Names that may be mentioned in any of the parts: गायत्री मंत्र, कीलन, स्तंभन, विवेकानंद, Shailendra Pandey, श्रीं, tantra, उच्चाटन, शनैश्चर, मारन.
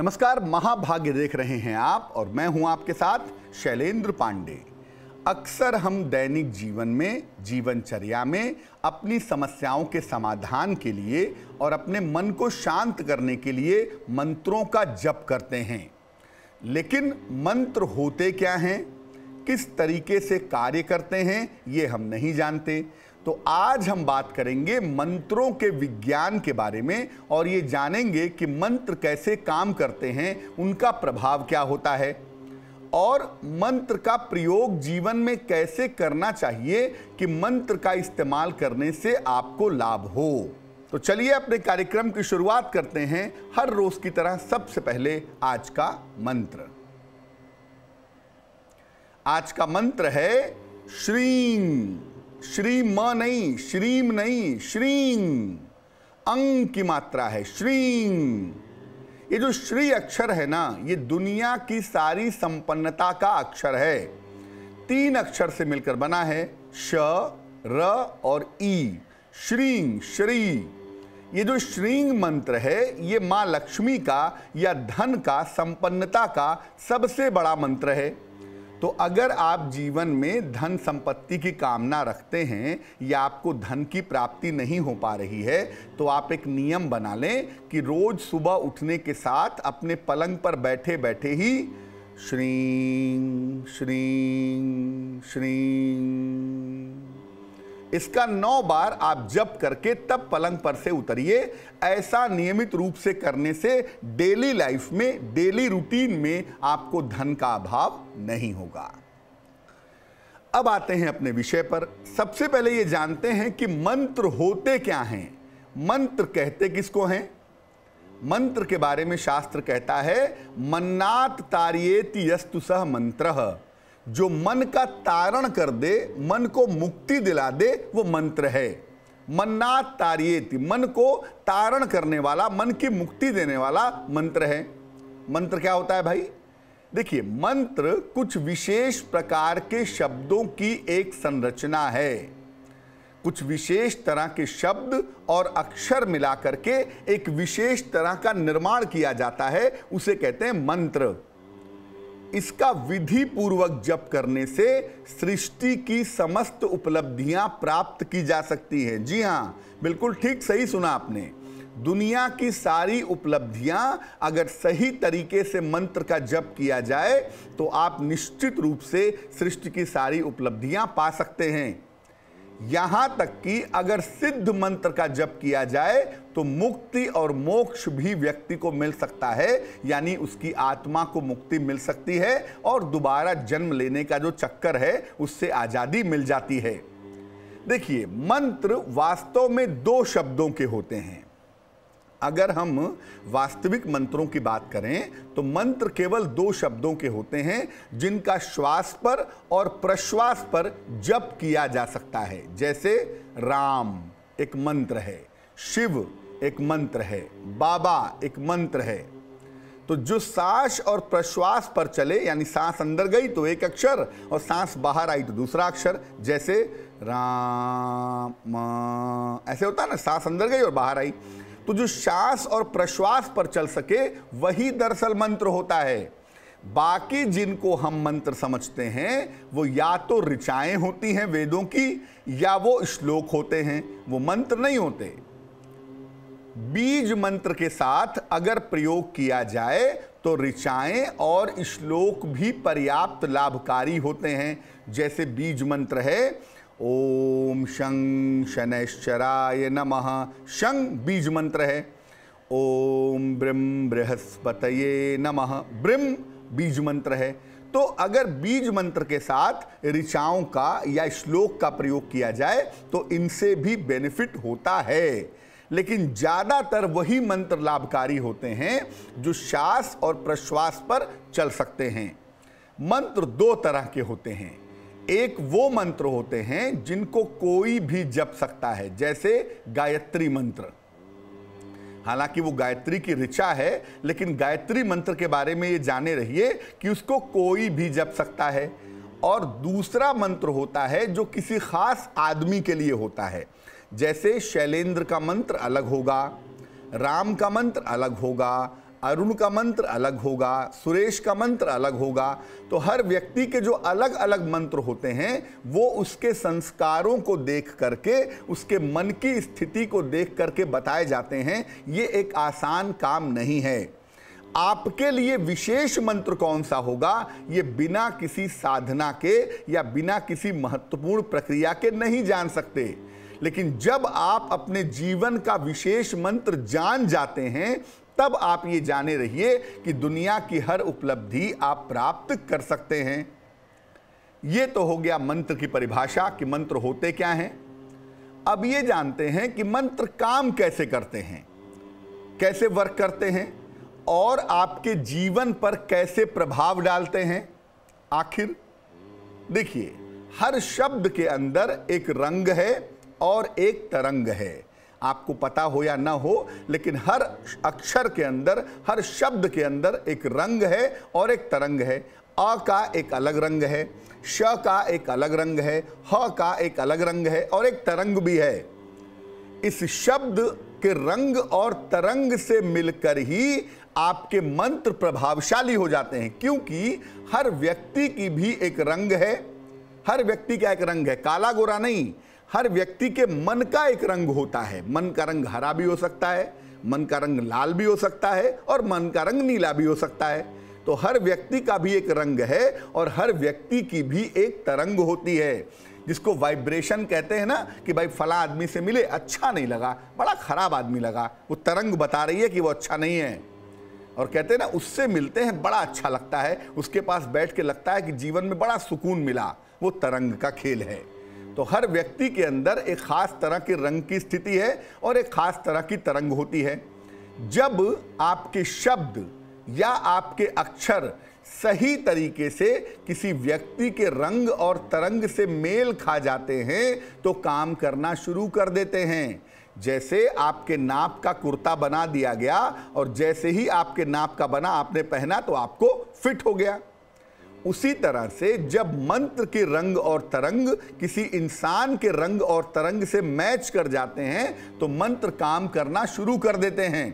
नमस्कार, महाभाग्य देख रहे हैं आप और मैं हूं आपके साथ शैलेंद्र पांडे। अक्सर हम दैनिक जीवन में, जीवनचर्या में अपनी समस्याओं के समाधान के लिए और अपने मन को शांत करने के लिए मंत्रों का जप करते हैं, लेकिन मंत्र होते क्या हैं, किस तरीके से कार्य करते हैं, ये हम नहीं जानते। तो आज हम बात करेंगे मंत्रों के विज्ञान के बारे में और ये जानेंगे कि मंत्र कैसे काम करते हैं, उनका प्रभाव क्या होता है और मंत्र का प्रयोग जीवन में कैसे करना चाहिए कि मंत्र का इस्तेमाल करने से आपको लाभ हो। तो चलिए अपने कार्यक्रम की शुरुआत करते हैं हर रोज की तरह। सबसे पहले आज का मंत्र। आज का मंत्र है श्रीं। श्री म नहीं, श्रीम नहीं, श्रीं अंग की मात्रा है। श्रीं, ये जो श्री अक्षर है ना, ये दुनिया की सारी संपन्नता का अक्षर है। तीन अक्षर से मिलकर बना है, श, र और ई। श्रीं, श्री। ये जो श्रीं मंत्र है, ये माँ लक्ष्मी का या धन का, संपन्नता का सबसे बड़ा मंत्र है। तो अगर आप जीवन में धन संपत्ति की कामना रखते हैं या आपको धन की प्राप्ति नहीं हो पा रही है, तो आप एक नियम बना लें कि रोज सुबह उठने के साथ अपने पलंग पर बैठे बैठे ही श्रीं श्रीं श्रीं, इसका 9 बार आप जप करके तब पलंग पर से उतरिए। ऐसा नियमित रूप से करने से डेली लाइफ में, डेली रूटीन में आपको धन का अभाव नहीं होगा। अब आते हैं अपने विषय पर। सबसे पहले ये जानते हैं कि मंत्र होते क्या हैं, मंत्र कहते किसको हैं। मंत्र के बारे में शास्त्र कहता है मन्नात तारयेति यस्तु सह मंत्रः। जो मन का तारण कर दे, मन को मुक्ति दिला दे, वो मंत्र है। मन्नात तारयेति, मन को तारण करने वाला, मन की मुक्ति देने वाला मंत्र है। मंत्र क्या होता है भाई? देखिए, मंत्र कुछ विशेष प्रकार के शब्दों की एक संरचना है। कुछ विशेष तरह के शब्द और अक्षर मिला करके एक विशेष तरह का निर्माण किया जाता है, उसे कहते हैं मंत्र। इसका विधि पूर्वक जप करने से सृष्टि की समस्त उपलब्धियां प्राप्त की जा सकती हैं। जी हाँ, बिल्कुल ठीक सही सुना आपने। दुनिया की सारी उपलब्धियां अगर सही तरीके से मंत्र का जप किया जाए तो आप निश्चित रूप से सृष्टि की सारी उपलब्धियां पा सकते हैं। यहां तक कि अगर सिद्ध मंत्र का जप किया जाए तो मुक्ति और मोक्ष भी व्यक्ति को मिल सकता है, यानी उसकी आत्मा को मुक्ति मिल सकती है और दोबारा जन्म लेने का जो चक्कर है उससे आज़ादी मिल जाती है। देखिए, मंत्र वास्तव में 2 शब्दों के होते हैं। अगर हम वास्तविक मंत्रों की बात करें तो मंत्र केवल 2 शब्दों के होते हैं, जिनका श्वास पर और प्रश्वास पर जप किया जा सकता है। जैसे राम एक मंत्र है, शिव एक मंत्र है, बाबा एक मंत्र है। तो जो सांस और प्रश्वास पर चले, यानी सांस अंदर गई तो एक अक्षर और सांस बाहर आई तो दूसरा अक्षर। जैसे राम, ऐसे होता है ना, सांस अंदर गई और बाहर आई। तो जो श्वास और प्रश्वास पर चल सके वही दरअसल मंत्र होता है। बाकी जिनको हम मंत्र समझते हैं वो या तो ऋचाएं होती हैं वेदों की, या वो श्लोक होते हैं, वो मंत्र नहीं होते। बीज मंत्र के साथ अगर प्रयोग किया जाए तो ऋचाएं और श्लोक भी पर्याप्त लाभकारी होते हैं। जैसे बीज मंत्र है ओम शं शनैश्चराय नमः। शं बीज मंत्र है। ओम ब्रम बृहस्पतये नमः, ब्रम बीज मंत्र है। तो अगर बीज मंत्र के साथ ऋचाओं का या श्लोक का प्रयोग किया जाए तो इनसे भी बेनिफिट होता है, लेकिन ज़्यादातर वही मंत्र लाभकारी होते हैं जो श्वास और प्रश्वास पर चल सकते हैं। मंत्र 2 तरह के होते हैं। एक वो मंत्र होते हैं जिनको कोई भी जप सकता है, जैसे गायत्री मंत्र। हालांकि वो गायत्री की ऋचा है, लेकिन गायत्री मंत्र के बारे में ये जाने रहिए कि उसको कोई भी जप सकता है। और दूसरा मंत्र होता है जो किसी खास आदमी के लिए होता है। जैसे शैलेंद्र का मंत्र अलग होगा, राम का मंत्र अलग होगा, अरुण का मंत्र अलग होगा, सुरेश का मंत्र अलग होगा। तो हर व्यक्ति के जो अलग अलग मंत्र होते हैं वो उसके संस्कारों को देख करके, उसके मन की स्थिति को देख करके बताए जाते हैं। ये एक आसान काम नहीं है। आपके लिए विशेष मंत्र कौन सा होगा ये बिना किसी साधना के या बिना किसी महत्वपूर्ण प्रक्रिया के नहीं जान सकते। लेकिन जब आप अपने जीवन का विशेष मंत्र जान जाते हैं तब आप ये जाने रहिए कि दुनिया की हर उपलब्धि आप प्राप्त कर सकते हैं। ये तो हो गया मंत्र की परिभाषा कि मंत्र होते क्या हैं। अब ये जानते हैं कि मंत्र काम कैसे करते हैं, कैसे वर्क करते हैं और आपके जीवन पर कैसे प्रभाव डालते हैं। आखिर देखिए, हर शब्द के अंदर एक रंग है और एक तरंग है। आपको पता हो या ना हो, लेकिन हर अक्षर के अंदर, हर शब्द के अंदर एक रंग है और एक तरंग है। अ का एक अलग रंग है, श का एक अलग रंग है, ह का एक अलग रंग है और एक तरंग भी है। इस शब्द के रंग और तरंग से मिलकर ही आपके मंत्र प्रभावशाली हो जाते हैं, क्योंकि हर व्यक्ति की भी एक रंग है। हर व्यक्ति का एक रंग है, काला गोरा नहीं। हर व्यक्ति के मन का एक रंग होता है। मन का रंग हरा भी हो सकता है, मन का रंग लाल भी हो सकता है और मन का रंग नीला भी हो सकता है। तो हर व्यक्ति का भी एक रंग है और हर व्यक्ति की भी एक तरंग होती है, जिसको वाइब्रेशन कहते हैं ना, कि भाई फला आदमी से मिले, अच्छा नहीं लगा, बड़ा खराब आदमी लगा, वो तरंग बता रही है कि वो अच्छा नहीं है। और कहते हैं ना, उससे मिलते हैं बड़ा अच्छा लगता है, उसके पास बैठ के लगता है कि जीवन में बड़ा सुकून मिला। वो तरंग का खेल है। तो हर व्यक्ति के अंदर एक खास तरह के रंग की स्थिति है और एक खास तरह की तरंग होती है। जब आपके शब्द या आपके अक्षर सही तरीके से किसी व्यक्ति के रंग और तरंग से मेल खा जाते हैं तो काम करना शुरू कर देते हैं। जैसे आपके नाप का कुर्ता बना दिया गया और जैसे ही आपके नाप का बना आपने पहना तो आपको फिट हो गया। उसी तरह से जब मंत्र के रंग और तरंग किसी इंसान के रंग और तरंग से मैच कर जाते हैं तो मंत्र काम करना शुरू कर देते हैं।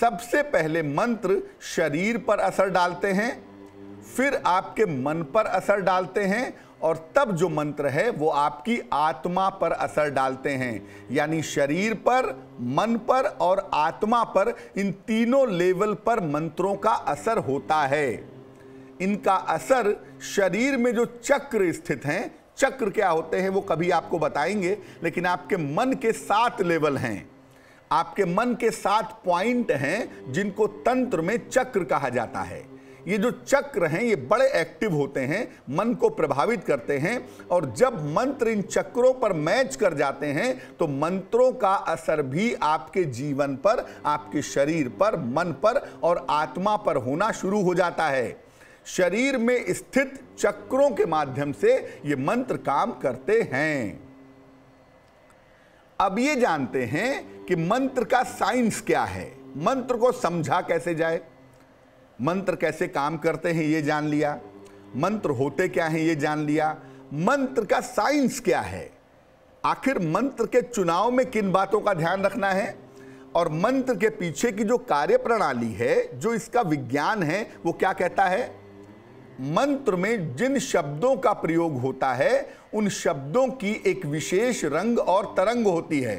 सबसे पहले मंत्र शरीर पर असर डालते हैं, फिर आपके मन पर असर डालते हैं और तब जो मंत्र है वो आपकी आत्मा पर असर डालते हैं। यानी शरीर पर, मन पर और आत्मा पर, इन तीनों लेवल पर मंत्रों का असर होता है। इनका असर शरीर में जो चक्र स्थित हैं, चक्र क्या होते हैं वो कभी आपको बताएंगे, लेकिन आपके मन के 7 लेवल हैं, आपके मन के 7 पॉइंट हैं जिनको तंत्र में चक्र कहा जाता है। ये जो चक्र हैं ये बड़े एक्टिव होते हैं, मन को प्रभावित करते हैं और जब मंत्र इन चक्रों पर मैच कर जाते हैं तो मंत्रों का असर भी आपके जीवन पर, आपके शरीर पर, मन पर और आत्मा पर होना शुरू हो जाता है। शरीर में स्थित चक्रों के माध्यम से ये मंत्र काम करते हैं। अब ये जानते हैं कि मंत्र का साइंस क्या है, मंत्र को समझा कैसे जाए, मंत्र कैसे काम करते हैं ये जान लिया, मंत्र होते क्या हैं ये जान लिया, मंत्र का साइंस क्या है, आखिर मंत्र के चुनाव में किन बातों का ध्यान रखना है और मंत्र के पीछे की जो कार्यप्रणाली है, जो इसका विज्ञान है, वो क्या कहता है। मंत्र में जिन शब्दों का प्रयोग होता है उन शब्दों की एक विशेष रंग और तरंग होती है।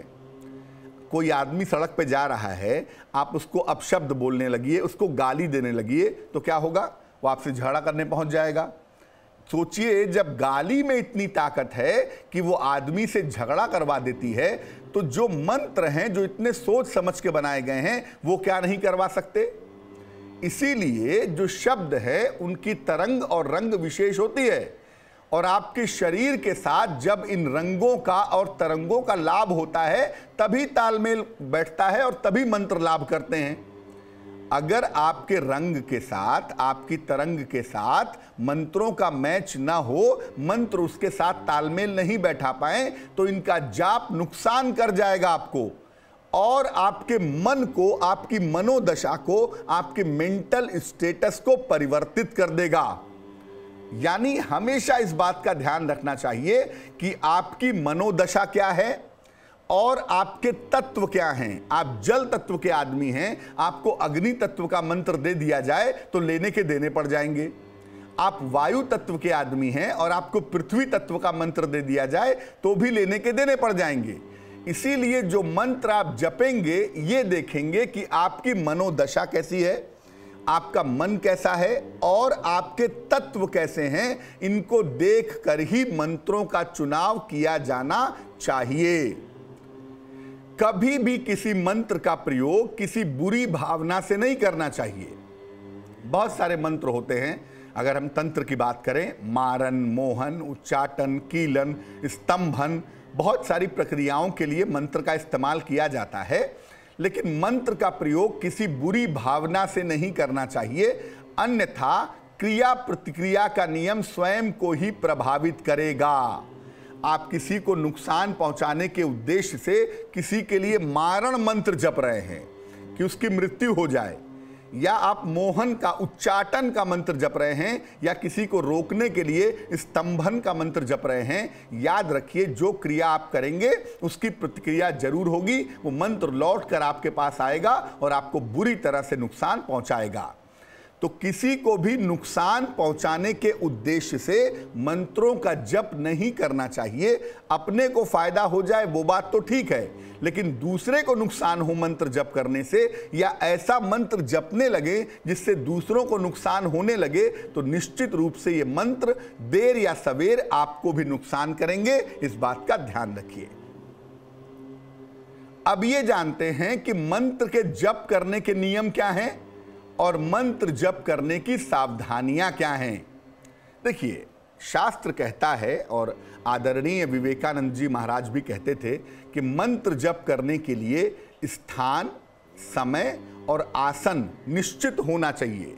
कोई आदमी सड़क पे जा रहा है, आप उसको अपशब्द बोलने लगिए, उसको गाली देने लगिए, तो क्या होगा, वो आपसे झगड़ा करने पहुंच जाएगा। सोचिए, जब गाली में इतनी ताकत है कि वो आदमी से झगड़ा करवा देती है, तो जो मंत्र हैं, जो इतने सोच समझ के बनाए गए हैं, वो क्या नहीं करवा सकते। इसीलिए जो शब्द है उनकी तरंग और रंग विशेष होती है और आपके शरीर के साथ जब इन रंगों का और तरंगों का लाभ होता है तभी तालमेल बैठता है और तभी मंत्र लाभ करते हैं। अगर आपके रंग के साथ, आपकी तरंग के साथ मंत्रों का मैच ना हो, मंत्र उसके साथ तालमेल नहीं बैठा पाए, तो इनका जाप नुकसान कर जाएगा आपको और आपके मन को, आपकी मनोदशा को, आपके मेंटल स्टेटस को परिवर्तित कर देगा। यानी हमेशा इस बात का ध्यान रखना चाहिए कि आपकी मनोदशा क्या है और आपके तत्व क्या हैं। आप जल तत्व के आदमी हैं, आपको अग्नि तत्व का मंत्र दे दिया जाए तो लेने के देने पड़ जाएंगे। आप वायु तत्व के आदमी हैं और आपको पृथ्वी तत्व का मंत्र दे दिया जाए तो भी लेने के देने पड़ जाएंगे। इसीलिए जो मंत्र आप जपेंगे ये देखेंगे कि आपकी मनोदशा कैसी है, आपका मन कैसा है और आपके तत्व कैसे हैं। इनको देखकर ही मंत्रों का चुनाव किया जाना चाहिए। कभी भी किसी मंत्र का प्रयोग किसी बुरी भावना से नहीं करना चाहिए। बहुत सारे मंत्र होते हैं, अगर हम तंत्र की बात करें, मारन, मोहन, उच्चाटन, कीलन, स्तंभन, बहुत सारी प्रक्रियाओं के लिए मंत्र का इस्तेमाल किया जाता है। लेकिन मंत्र का प्रयोग किसी बुरी भावना से नहीं करना चाहिए, अन्यथा क्रिया प्रतिक्रिया का नियम स्वयं को ही प्रभावित करेगा। आप किसी को नुकसान पहुंचाने के उद्देश्य से किसी के लिए मारण मंत्र जप रहे हैं कि उसकी मृत्यु हो जाए, या आप मोहन का, उच्चाटन का मंत्र जप रहे हैं, या किसी को रोकने के लिए स्तंभन का मंत्र जप रहे हैं, याद रखिए जो क्रिया आप करेंगे उसकी प्रतिक्रिया जरूर होगी। वो मंत्र लौट कर आपके पास आएगा और आपको बुरी तरह से नुकसान पहुंचाएगा। तो किसी को भी नुकसान पहुंचाने के उद्देश्य से मंत्रों का जप नहीं करना चाहिए। अपने को फायदा हो जाए वो बात तो ठीक है, लेकिन दूसरे को नुकसान हो मंत्र जप करने से, या ऐसा मंत्र जपने लगे जिससे दूसरों को नुकसान होने लगे, तो निश्चित रूप से ये मंत्र देर या सवेर आपको भी नुकसान करेंगे। इस बात का ध्यान रखिए। अब ये जानते हैं कि मंत्र के जप करने के नियम क्या हैं और मंत्र जप करने की सावधानियां क्या हैं। देखिए, शास्त्र कहता है और आदरणीय विवेकानंद जी महाराज भी कहते थे कि मंत्र जप करने के लिए स्थान, समय और आसन निश्चित होना चाहिए।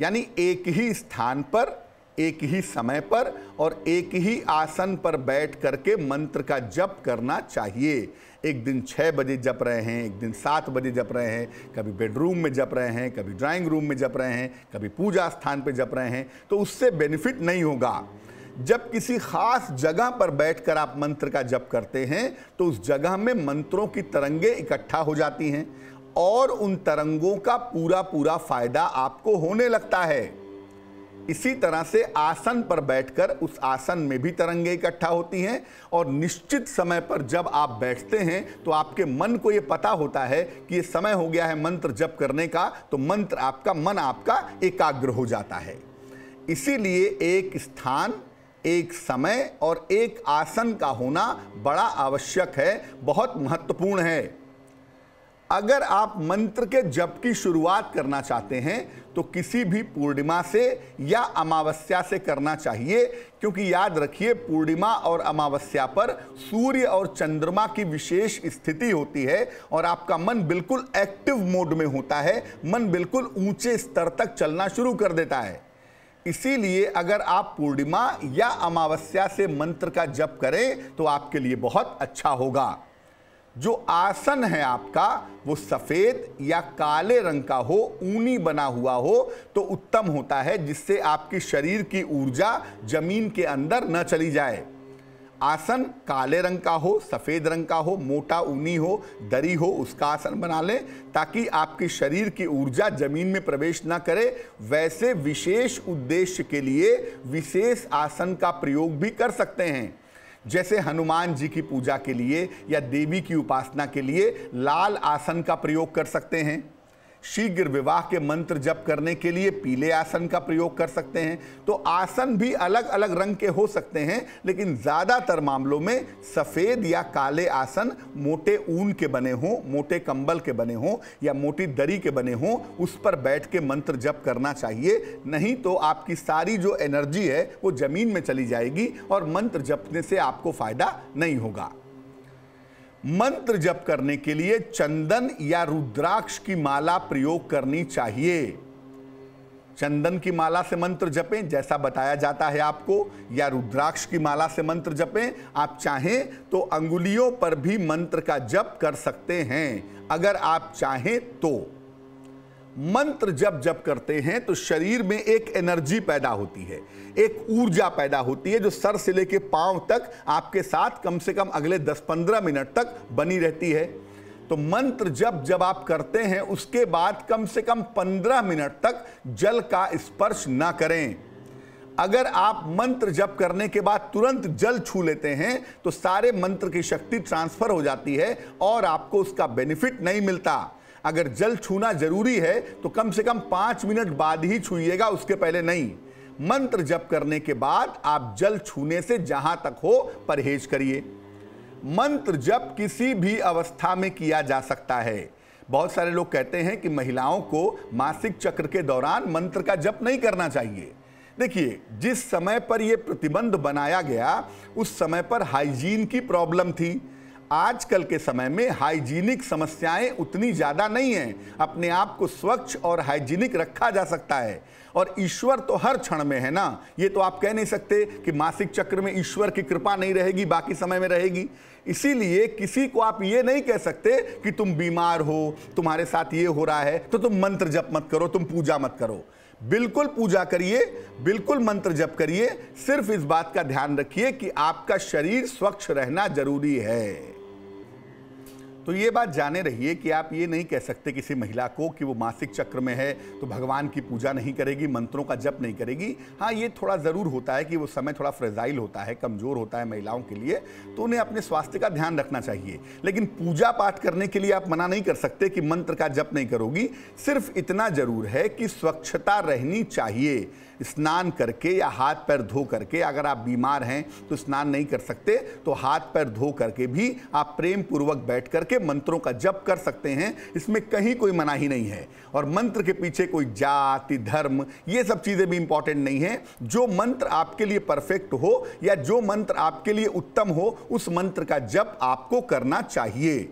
यानी एक ही स्थान पर, एक ही समय पर और एक ही आसन पर बैठ करके मंत्र का जप करना चाहिए। एक दिन 6 बजे जप रहे हैं, एक दिन 7 बजे जप रहे हैं, कभी बेडरूम में जप रहे हैं, कभी ड्राइंग रूम में जप रहे हैं, कभी पूजा स्थान पे जप रहे हैं, तो उससे बेनिफिट नहीं होगा। जब किसी खास जगह पर बैठकर आप मंत्र का जप करते हैं तो उस जगह में मंत्रों की तरंगें इकट्ठा हो जाती हैं और उन तरंगों का पूरा पूरा फायदा आपको होने लगता है। इसी तरह से आसन पर बैठकर उस आसन में भी तरंगें इकट्ठा होती हैं और निश्चित समय पर जब आप बैठते हैं तो आपके मन को ये पता होता है कि ये समय हो गया है मंत्र जप करने का, तो मंत्र आपका मन आपका एकाग्र हो जाता है। इसीलिए एक स्थान, एक समय और एक आसन का होना बड़ा आवश्यक है, बहुत महत्वपूर्ण है। अगर आप मंत्र के जप की शुरुआत करना चाहते हैं तो किसी भी पूर्णिमा से या अमावस्या से करना चाहिए, क्योंकि याद रखिए पूर्णिमा और अमावस्या पर सूर्य और चंद्रमा की विशेष स्थिति होती है और आपका मन बिल्कुल एक्टिव मोड में होता है, मन बिल्कुल ऊंचे स्तर तक चलना शुरू कर देता है। इसीलिए अगर आप पूर्णिमा या अमावस्या से मंत्र का जप करें तो आपके लिए बहुत अच्छा होगा। जो आसन है आपका वो सफ़ेद या काले रंग का हो, ऊनी बना हुआ हो तो उत्तम होता है, जिससे आपकी शरीर की ऊर्जा जमीन के अंदर न चली जाए। आसन काले रंग का हो, सफ़ेद रंग का हो, मोटा ऊनी हो, दरी हो, उसका आसन बना लें ताकि आपके शरीर की ऊर्जा जमीन में प्रवेश ना करे। वैसे विशेष उद्देश्य के लिए विशेष आसन का प्रयोग भी कर सकते हैं, जैसे हनुमान जी की पूजा के लिए या देवी की उपासना के लिए लाल आसन का प्रयोग कर सकते हैं। शीघ्र विवाह के मंत्र जप करने के लिए पीले आसन का प्रयोग कर सकते हैं। तो आसन भी अलग अलग रंग के हो सकते हैं, लेकिन ज़्यादातर मामलों में सफ़ेद या काले आसन मोटे ऊन के बने हों, मोटे कंबल के बने हों या मोटी दरी के बने हों, उस पर बैठ के मंत्र जप करना चाहिए। नहीं तो आपकी सारी जो एनर्जी है वो ज़मीन में चली जाएगी और मंत्र जपने से आपको फ़ायदा नहीं होगा। मंत्र जप करने के लिए चंदन या रुद्राक्ष की माला प्रयोग करनी चाहिए। चंदन की माला से मंत्र जपें जैसा बताया जाता है आपको, या रुद्राक्ष की माला से मंत्र जपें। आप चाहें तो अंगुलियों पर भी मंत्र का जप कर सकते हैं, अगर आप चाहें तो। मंत्र जब जप करते हैं तो शरीर में एक एनर्जी पैदा होती है, एक ऊर्जा पैदा होती है जो सर से लेके पांव तक आपके साथ कम से कम अगले 10-15 मिनट तक बनी रहती है। तो मंत्र जप जब आप करते हैं उसके बाद कम से कम 15 मिनट तक जल का स्पर्श ना करें। अगर आप मंत्र जप करने के बाद तुरंत जल छू लेते हैं तो सारे मंत्र की शक्ति ट्रांसफर हो जाती है और आपको उसका बेनिफिट नहीं मिलता। अगर जल छूना जरूरी है तो कम से कम 5 मिनट बाद ही छूइएगा, उसके पहले नहीं। मंत्र जप करने के बाद आप जल छूने से जहां तक हो परहेज करिए। मंत्र जप किसी भी अवस्था में किया जा सकता है। बहुत सारे लोग कहते हैं कि महिलाओं को मासिक चक्र के दौरान मंत्र का जप नहीं करना चाहिए। देखिए, जिस समय पर यह प्रतिबंध बनाया गया उस समय पर हाइजीन की प्रॉब्लम थी। आजकल के समय में हाइजीनिक समस्याएं उतनी ज़्यादा नहीं हैं। अपने आप को स्वच्छ और हाइजीनिक रखा जा सकता है। और ईश्वर तो हर क्षण में है ना, ये तो आप कह नहीं सकते कि मासिक चक्र में ईश्वर की कृपा नहीं रहेगी, बाकी समय में रहेगी। इसीलिए किसी को आप ये नहीं कह सकते कि तुम बीमार हो, तुम्हारे साथ ये हो रहा है तो तुम मंत्र जप मत करो, तुम पूजा मत करो। बिल्कुल पूजा करिए, बिल्कुल मंत्र जप करिए। सिर्फ इस बात का ध्यान रखिए कि आपका शरीर स्वच्छ रहना जरूरी है। तो ये बात जाने रहिए कि आप ये नहीं कह सकते किसी महिला को कि वो मासिक चक्र में है तो भगवान की पूजा नहीं करेगी, मंत्रों का जप नहीं करेगी। हाँ, ये थोड़ा ज़रूर होता है कि वो समय थोड़ा फ्रेजाइल होता है, कमज़ोर होता है महिलाओं के लिए, तो उन्हें अपने स्वास्थ्य का ध्यान रखना चाहिए। लेकिन पूजा पाठ करने के लिए आप मना नहीं कर सकते कि मंत्र का जप नहीं करोगी। सिर्फ इतना ज़रूर है कि स्वच्छता रहनी चाहिए। स्नान करके या हाथ पैर धो करके, अगर आप बीमार हैं तो स्नान नहीं कर सकते तो हाथ पैर धो करके भी आप प्रेम पूर्वक बैठ करके मंत्रों का जप कर सकते हैं। इसमें कहीं कोई मनाही नहीं है। और मंत्र के पीछे कोई जाति धर्म ये सब चीज़ें भी इंपॉर्टेंट नहीं हैं। जो मंत्र आपके लिए परफेक्ट हो या जो मंत्र आपके लिए उत्तम हो उस मंत्र का जप आपको करना चाहिए।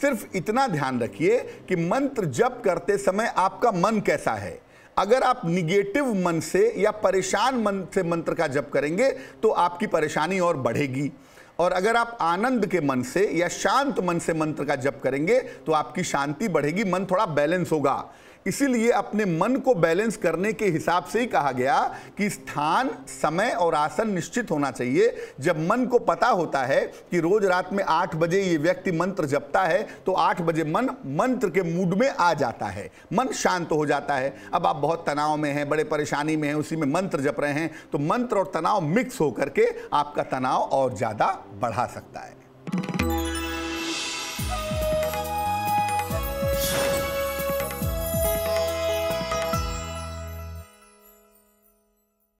सिर्फ इतना ध्यान रखिए कि मंत्र जप करते समय आपका मन कैसा है। अगर आप निगेटिव मन से या परेशान मन से मंत्र का जप करेंगे तो आपकी परेशानी और बढ़ेगी, और अगर आप आनंद के मन से या शांत मन से मंत्र का जप करेंगे तो आपकी शांति बढ़ेगी, मन थोड़ा बैलेंस होगा। इसीलिए अपने मन को बैलेंस करने के हिसाब से ही कहा गया कि स्थान, समय और आसन निश्चित होना चाहिए। जब मन को पता होता है कि रोज रात में 8 बजे ये व्यक्ति मंत्र जपता है तो 8 बजे मन मंत्र के मूड में आ जाता है, मन शांत हो जाता है। अब आप बहुत तनाव में हैं, बड़े परेशानी में हैं, उसी में मंत्र जप रहे हैं तो मंत्र और तनाव मिक्स होकर के आपका तनाव और ज़्यादा बढ़ा सकता है।